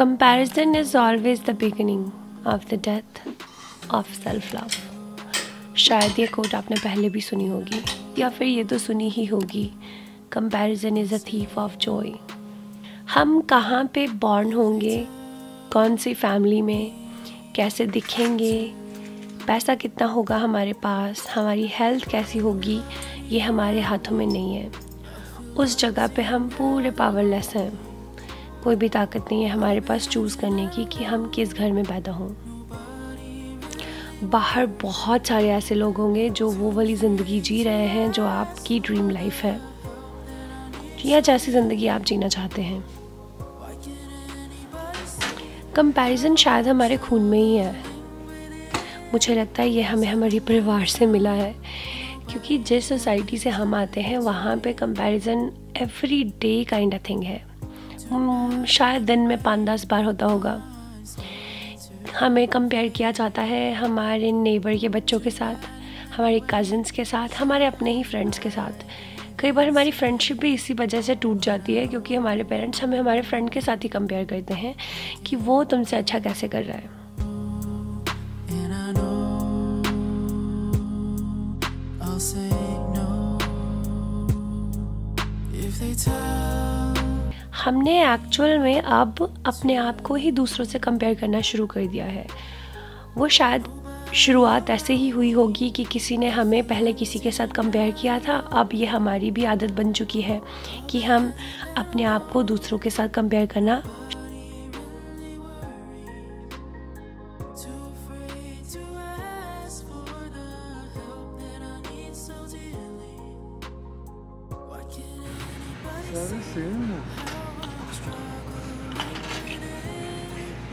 Comparison is always the beginning of the death of self-love. शायद ये coat आपने पहले भी सुनी होगी या फिर ये तो सुनी ही होगी। Comparison is a thief of joy. हम कहाँ पे born होंगे, कौन सी family में, कैसे दिखेंगे, पैसा कितना होगा हमारे पास, हमारी health कैसी होगी, ये हमारे हाथों में नहीं है। उस जगह पे हम पूरे powerless हैं। कोई भी ताकत नहीं है हमारे पास चूज़ करने की कि हम किस घर में पैदा हों। बाहर बहुत सारे ऐसे लोग होंगे जो वो वाली ज़िंदगी जी रहे हैं जो आपकी ड्रीम लाइफ है या जैसी ज़िंदगी आप जीना चाहते हैं। कंपैरिज़न शायद हमारे खून में ही है। मुझे लगता है ये हमें हमारे परिवार से मिला है, क्योंकि जिस सोसाइटी से हम आते हैं वहाँ पे comparison every day kind of thing है। शायद दिन में 5-10 बार होता होगा। हमें कंपेयर किया जाता है हमारे नेबर के बच्चों के साथ, हमारे कज़न्स के साथ, हमारे अपने ही फ्रेंड्स के साथ। कई बार हमारी फ्रेंडशिप भी इसी वजह से टूट जाती है क्योंकि हमारे पेरेंट्स हमें हमारे फ्रेंड के साथ ही कंपेयर करते हैं कि वो तुमसे अच्छा कैसे कर रहा है। हमने एक्चुअल में अब अपने आप को ही दूसरों से कंपेयर करना शुरू कर दिया है। वो शायद शुरुआत ऐसे ही हुई होगी कि किसी ने हमें पहले किसी के साथ कंपेयर किया था। अब ये हमारी भी आदत बन चुकी है कि हम अपने आप को दूसरों के साथ कंपेयर करना।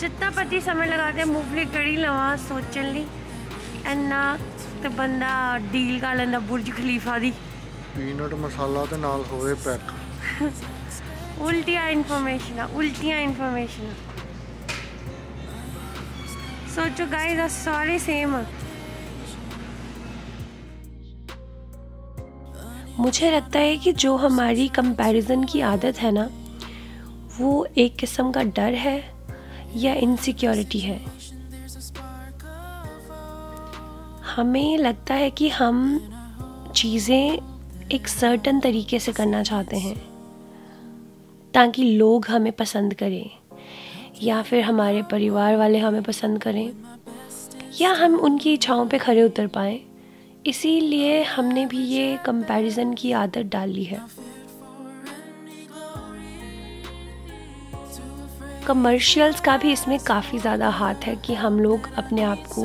जितना पति समय लगाते हैं मूवली कड़ी लवा सोचन ली एना तो बंदा डील कर लेंदा बुर्ज खलीफा दी पीनट मसाला ते नाल होवे पैक उल्टियां इन्फॉर्मेशन सोचो गाइस आर सारे सेम। मुझे लगता है कि जो हमारी कंपैरिजन की आदत है ना, वो एक किस्म का डर है या इनसिक्योरिटी है। हमें लगता है कि हम चीज़ें एक सर्टन तरीके से करना चाहते हैं ताकि लोग हमें पसंद करें या फिर हमारे परिवार वाले हमें पसंद करें या हम उनकी इच्छाओं पे खरे उतर पाएँ। इसीलिए हमने भी ये कंपैरिजन की आदत डाली है। कमर्शियल्स का भी इसमें काफ़ी ज़्यादा हाथ है कि हम लोग अपने आप को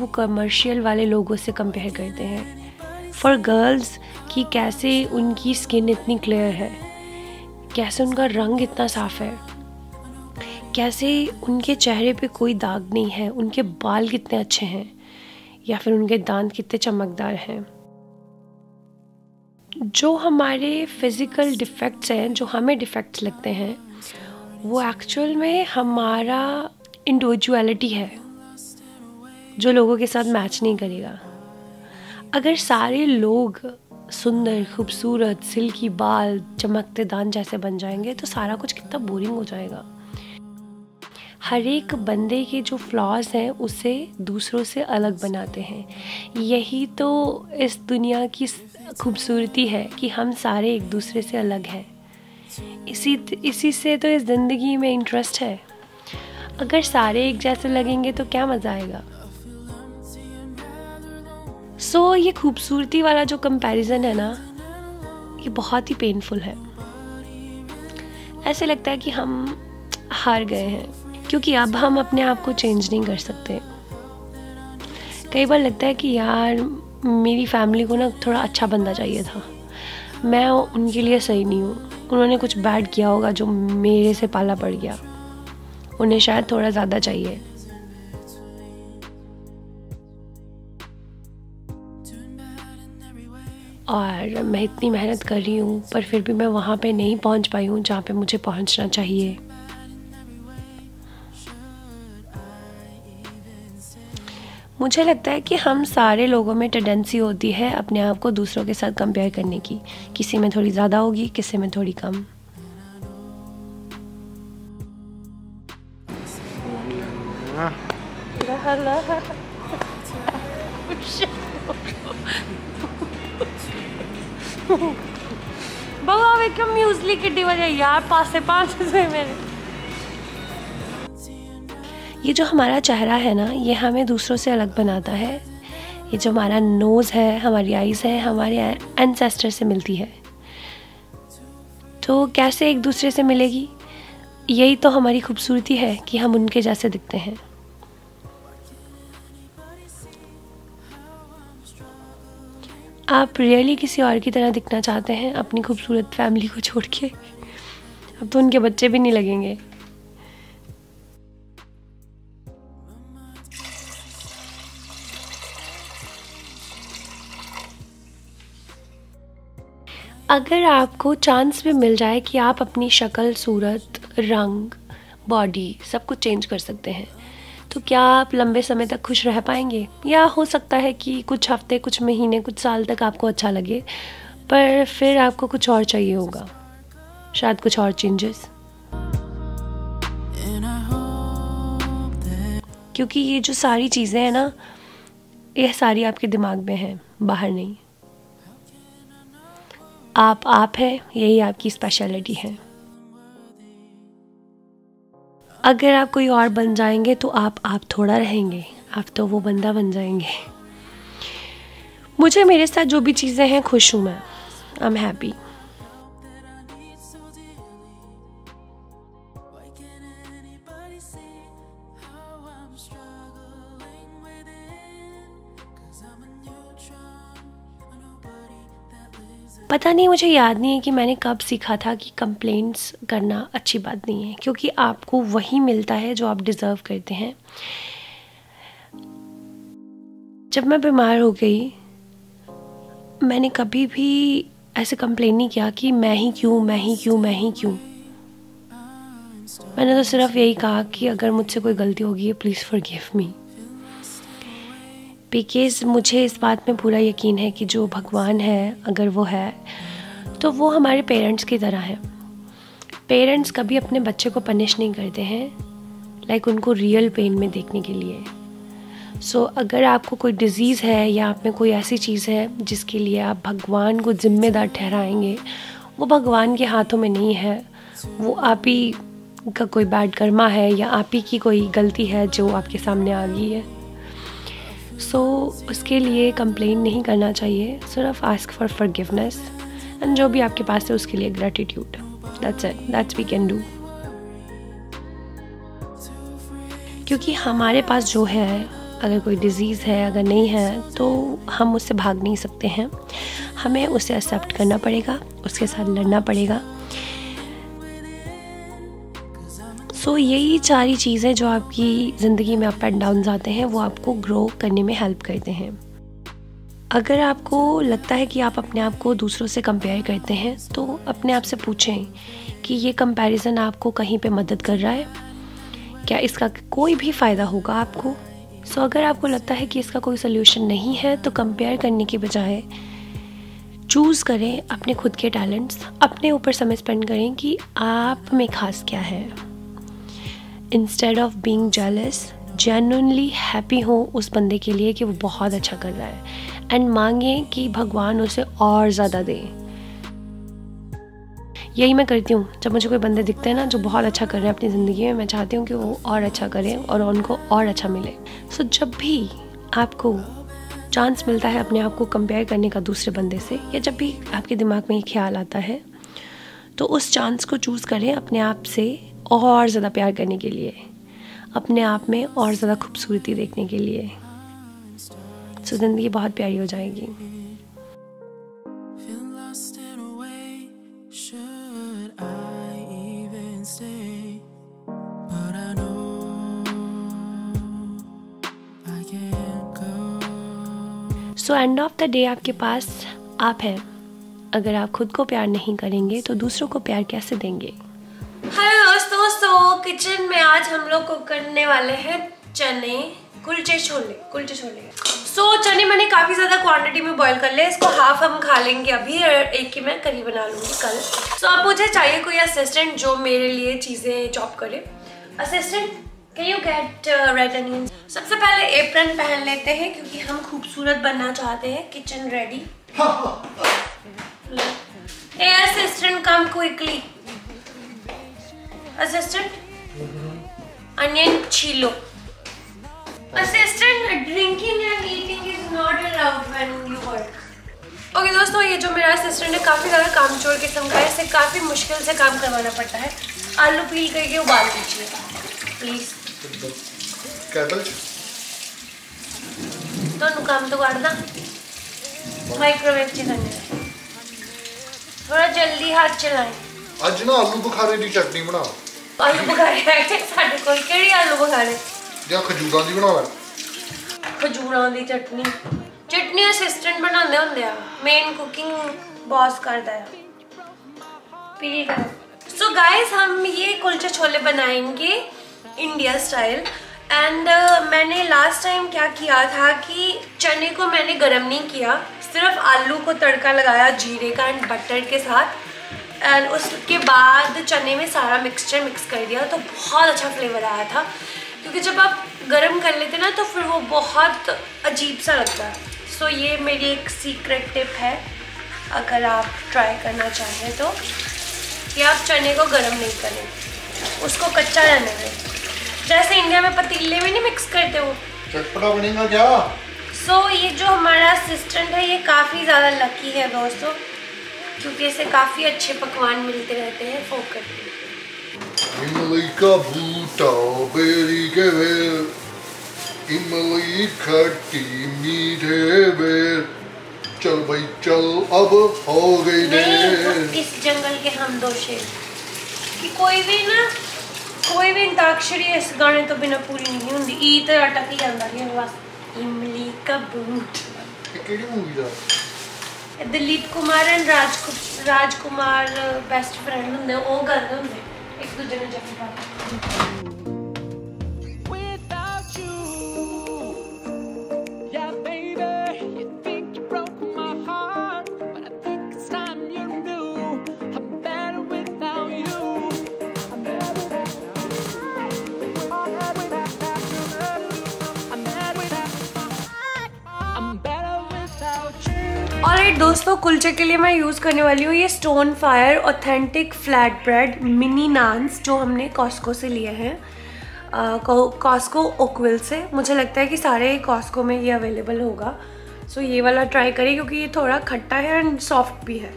वो कमर्शियल वाले लोगों से कंपेयर करते हैं। फॉर गर्ल्स कि कैसे उनकी स्किन इतनी क्लियर है, कैसे उनका रंग इतना साफ़ है, कैसे उनके चेहरे पे कोई दाग नहीं है, उनके बाल कितने अच्छे हैं या फिर उनके दांत कितने चमकदार हैं। जो हमारे फिज़िकल डिफेक्ट्स हैं, जो हमें डिफेक्ट्स लगते हैं, वो एक्चुअल में हमारा इंडिविजुअलिटी है जो लोगों के साथ मैच नहीं करेगा। अगर सारे लोग सुंदर, खूबसूरत, सिल्की बाल, चमकते दांत जैसे बन जाएंगे तो सारा कुछ कितना बोरिंग हो जाएगा। हर एक बंदे के जो फ्लॉज हैं उसे दूसरों से अलग बनाते हैं। यही तो इस दुनिया की खूबसूरती है कि हम सारे एक दूसरे से अलग हैं। इसी से तो इस ज़िंदगी में इंटरेस्ट है। अगर सारे एक जैसे लगेंगे तो क्या मज़ा आएगा। सो ये खूबसूरती वाला जो कंपैरिजन है ना, ये बहुत ही पेनफुल है। ऐसे लगता है कि हम हार गए हैं, क्योंकि अब हम अपने आप को चेंज नहीं कर सकते। कई बार लगता है कि यार मेरी फैमिली को ना थोड़ा अच्छा बंदा चाहिए था, मैं उनके लिए सही नहीं हूँ, उन्होंने कुछ बैड किया होगा जो मेरे से पाला पड़ गया, उन्हें शायद थोड़ा ज़्यादा चाहिए। और मैं इतनी मेहनत कर रही हूँ पर फिर भी मैं वहाँ पे नहीं पहुँच पाई हूँ जहाँ पे मुझे पहुँचना चाहिए। मुझे लगता है कि हम सारे लोगों में टेंडेंसी होती है अपने आप को दूसरों के साथ कंपेयर करने की, किसी में थोड़ी ज़्यादा होगी, किसी में थोड़ी कम। बाबा एक म्यूजली किड्डी वजह यार पास से पाँच से मेरे। ये जो हमारा चेहरा है ना, ये हमें दूसरों से अलग बनाता है। ये जो हमारा नोज़ है, हमारी आईज़ है, हमारे एंसेस्टर से मिलती है। तो कैसे एक दूसरे से मिलेगी? यही तो हमारी खूबसूरती है कि हम उनके जैसे दिखते हैं। आप रियली किसी और की तरह दिखना चाहते हैं अपनी खूबसूरत फैमिली को छोड़ के? अब तो उनके बच्चे भी नहीं लगेंगे। अगर आपको चांस भी मिल जाए कि आप अपनी शक्ल, सूरत, रंग, बॉडी सब कुछ चेंज कर सकते हैं, तो क्या आप लंबे समय तक खुश रह पाएंगे? या हो सकता है कि कुछ हफ्ते, कुछ महीने, कुछ साल तक आपको अच्छा लगे, पर फिर आपको कुछ और चाहिए होगा, शायद कुछ और चेंजेस। क्योंकि ये जो सारी चीज़ें हैं ना, ये सारी आपके दिमाग में हैं, बाहर नहीं। आप हैं, यही आपकी स्पेशलिटी है। अगर आप कोई और बन जाएंगे तो आप थोड़ा रहेंगे, आप तो वो बंदा बन जाएंगे। मुझे मेरे साथ जो भी चीज़ें हैं, खुश हूँ मैं। I am happy. पता नहीं, मुझे याद नहीं है कि मैंने कब सीखा था कि कंप्लेंट्स करना अच्छी बात नहीं है, क्योंकि आपको वही मिलता है जो आप डिज़र्व करते हैं। जब मैं बीमार हो गई, मैंने कभी भी ऐसे कंप्लेन नहीं किया कि मैं ही क्यों। मैंने तो सिर्फ यही कहा कि अगर मुझसे कोई गलती होगी, प्लीज़ फॉरगिव मी। बिकॉज मुझे इस बात में पूरा यकीन है कि जो भगवान है, अगर वो है, तो वो हमारे पेरेंट्स की तरह है। पेरेंट्स कभी अपने बच्चे को पनिश नहीं करते हैं, लाइक उनको रियल पेन में देखने के लिए। सो अगर आपको कोई डिजीज़ है या आप में कोई ऐसी चीज़ है जिसके लिए आप भगवान को जिम्मेदार ठहराएंगे, वो भगवान के हाथों में नहीं है, वो आप ही का कोई बैड कर्मा है या आप ही की कोई गलती है जो आपके सामने आ गई है। सो उसके लिए कंप्लेन नहीं करना चाहिए, सिर्फ आस्क फॉर फॉरगिवनेस एंड जो भी आपके पास है उसके लिए gratitude. That's it, that's we can do. क्योंकि हमारे पास जो है, अगर कोई डिजीज़ है, अगर नहीं है, तो हम उससे भाग नहीं सकते हैं। हमें उसे एक्सेप्ट करना पड़ेगा, उसके साथ लड़ना पड़ेगा। सो यही सारी चीज़ें जो आपकी ज़िंदगी में अप एंड डाउन आते हैं, वो आपको ग्रो करने में हेल्प करते हैं। अगर आपको लगता है कि आप अपने आप को दूसरों से कंपेयर करते हैं, तो अपने आप से पूछें कि ये कंपैरिज़न आपको कहीं पे मदद कर रहा है क्या? इसका कोई भी फ़ायदा होगा आपको? सो अगर आपको लगता है कि इसका कोई सल्यूशन नहीं है, तो कंपेयर करने के बजाय चूज़ करें अपने खुद के टैलेंट्स, अपने ऊपर समय स्पेंड करें कि आप में खास क्या है। Instead of being jealous, genuinely happy हो उस बंदे के लिए कि वो बहुत अच्छा कर रहा है, एंड मांगें कि भगवान उसे और ज़्यादा दे। यही मैं करती हूँ। जब मुझे कोई बंदे दिखते हैं ना जो बहुत अच्छा कर रहे हैं अपनी ज़िंदगी में, मैं चाहती हूँ कि वो और अच्छा करें और उनको और अच्छा मिले। सो जब भी आपको चांस मिलता है अपने आप को कंपेयर करने का दूसरे बंदे से, या जब भी आपके दिमाग में ये ख्याल आता है, तो उस चांस को चूज़ करें अपने आप से और ज़्यादा प्यार करने के लिए, अपने आप में और ज़्यादा खूबसूरती देखने के लिए। तो ज़िंदगी बहुत प्यारी हो जाएगी। So end of the day आपके पास आप हैं। अगर आप खुद को प्यार नहीं करेंगे तो दूसरों को प्यार कैसे देंगे? हेलो दोस्तों, सो किचन में आज हम लोग को करने वाले हैं चने, कुलचे छोले। सो चने मैंने काफ़ी ज़्यादा क्वांटिटी में बॉईल कर लिया। इसको हाफ हम खा लेंगे अभी और एक ही मैं करी बना लूँगी कल। सो अब मुझे चाहिए कोई असिस्टेंट जो मेरे लिए चीज़ें चॉप करे। Assistant, can you get red onions? सबसे पहले एप्रन पहन लेते हैं क्योंकि हम खूबसूरत बनना चाहते हैं। Kitchen ready. ए assistant, come quickly. Assistant, onion छीलो। Assistant, drinking and eating is not allowed when you work. Okay, दोस्तों, ये जो मेरा assistant है काफ़ी ज़्यादा कामचोर किस्म का है। इसे काफ़ी मुश्किल से काम करवाना पड़ता है। आलू पील करके उबाल दीजिए प्लीज़। तो काम तो करना माइक्रोवेव से करने का, थोड़ा जल्दी हाथ चलाएं। आज ना आलू बुखारे की चटनी बनाओ। आलू बुखारे साढ़े कोल केड़ी आलू बुखारे या खजूरां दी बनावा। खजूरां दी चटनी चटनी असिस्टेंट बनांदे हुंदे आ, मेन कुकिंग बॉस करदा है। पीड़ा। सो गाइस, हम ये कुलचे छोले बनाएंगे इंडिया स्टाइल। एंड मैंने लास्ट टाइम क्या किया था कि चने को मैंने गरम नहीं किया, सिर्फ आलू को तड़का लगाया जीरे का एंड बटर के साथ। एंड उसके बाद चने में सारा मिक्सचर मिक्स कर दिया तो बहुत अच्छा फ्लेवर आया था। क्योंकि जब आप गरम कर लेते ना तो फिर वो बहुत अजीब सा लगता है। सो ये मेरी एक सीक्रेट टिप है, अगर आप ट्राई करना चाहें तो, कि आप चने को गरम नहीं करें, उसको कच्चा रहने दें। जैसे इंडिया में पतीले में नहीं मिक्स करते हो, चटपटा बनेगा क्या? सो ये जो हमारा असिस्टेंट है ये काफ़ी ज़्यादा लकी है दोस्तों, क्योंकि इसे काफ़ी अच्छे पकवान मिलते रहते हैं। फोकट इमली का बूटा बेरी के बेर, इमली खट्टी मीठे बेर, चल भाई चल अब हो गई देर। इस जंगल के हम दो शेर कि कोई भी अंताक्षरी इस गाने तो बिना पूरी नहीं होंगी। ई तो अटक ही जाता है बस। इमली का बूटा केड़ी मूवी दा? Dilip Kumar and Rajkumar best friend होंगे, वो गलत होंगे एक दूजे ने जफी दोस्तों। कुलचे के लिए मैं यूज़ करने वाली हूँ ये stone fire authentic flat bread mini naans, जो हमने कॉस्को से लिए हैं, कॉस्को ओकविल से। मुझे लगता है कि सारे कॉस्को में ये अवेलेबल होगा। सो ये वाला ट्राई करें क्योंकि ये थोड़ा खट्टा है एंड सॉफ्ट भी है।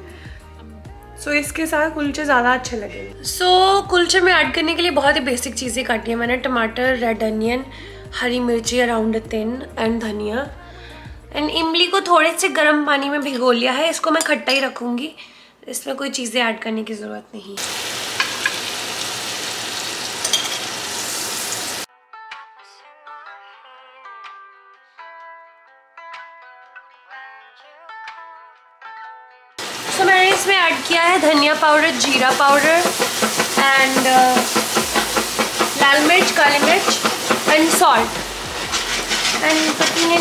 सो इसके साथ कुलचे ज़्यादा अच्छे लगेंगे। सो कुलचे में ऐड करने के लिए बहुत ही बेसिक चीज़ें काटी हैं मैंने। टमाटर, रेड अनियन, हरी मिर्ची अराउंड 10 एंड धनिया। एंड इमली को थोड़े से गर्म पानी में भिगो लिया है, इसको मैं खट्टा ही रखूँगी, इसमें कोई चीज़ें ऐड करने की ज़रूरत नहीं। सो मैंने इसमें ऐड किया है धनिया पाउडर, जीरा पाउडर एंड लाल मिर्च, काली मिर्च एंड सॉल्ट। ओके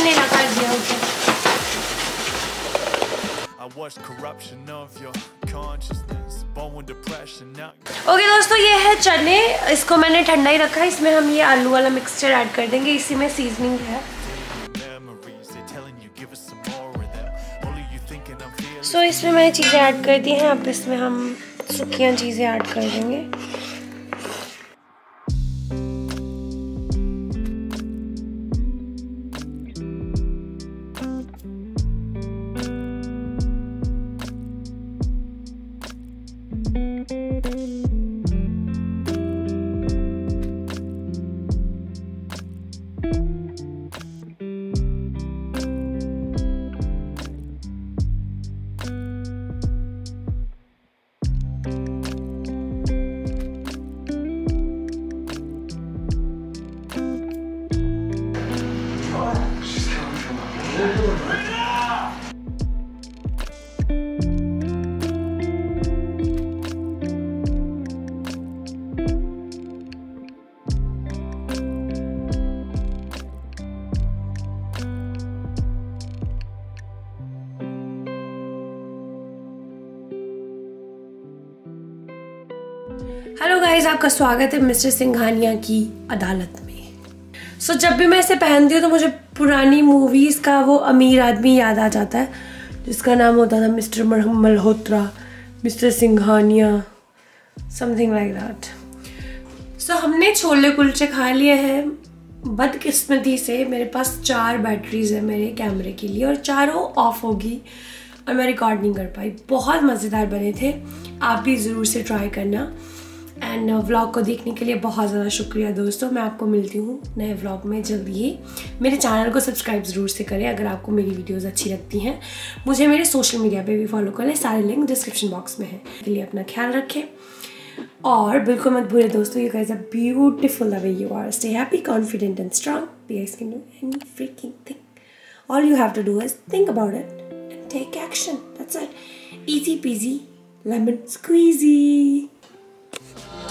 दोस्तों, ये है चने, इसको मैंने ठंडा ही रखा है। इसमें हम ये आलू वाला मिक्सचर ऐड कर देंगे, इसी में सीजनिंग है। सो इसमें मैंने चीज़ें ऐड कर दी हैं, अब इसमें हम सूखी चीज़ें ऐड कर देंगे। हेलो गाइज, आपका स्वागत है मिस्टर सिंघानिया की अदालत में। सो जब भी मैं इसे पहनती हूँ तो मुझे पुरानी मूवीज़ का वो अमीर आदमी याद आ जाता है जिसका नाम होता था mister Malhotra, mister Singhania, something like that. So हमने छोले कुलचे खा लिए हैं। बदकिस्मती से मेरे पास 4 बैटरीज है मेरे कैमरे के लिए और चारों ऑफ होगी और मैं रिकॉर्ड नहीं कर पाई। बहुत मज़ेदार बने थे, आप भी ज़रूर से ट्राई करना। एंड व्लॉग को देखने के लिए बहुत ज़्यादा शुक्रिया दोस्तों। मैं आपको मिलती हूँ नए व्लॉग में जल्दी ही। मेरे चैनल को सब्सक्राइब ज़रूर से करें अगर आपको मेरी वीडियोस अच्छी लगती हैं। मुझे मेरे सोशल मीडिया पे भी फॉलो करें, सारे लिंक डिस्क्रिप्शन बॉक्स में है। के लिए अपना ख्याल रखें और बिल्कुल मत भूलें दोस्तों, you guys are beautiful the way you are. Stay happy, confident and strong. Be guys can do any freaking thing. All you have to do is think about it and take action. That's it. Easy peasy lemon squeezy.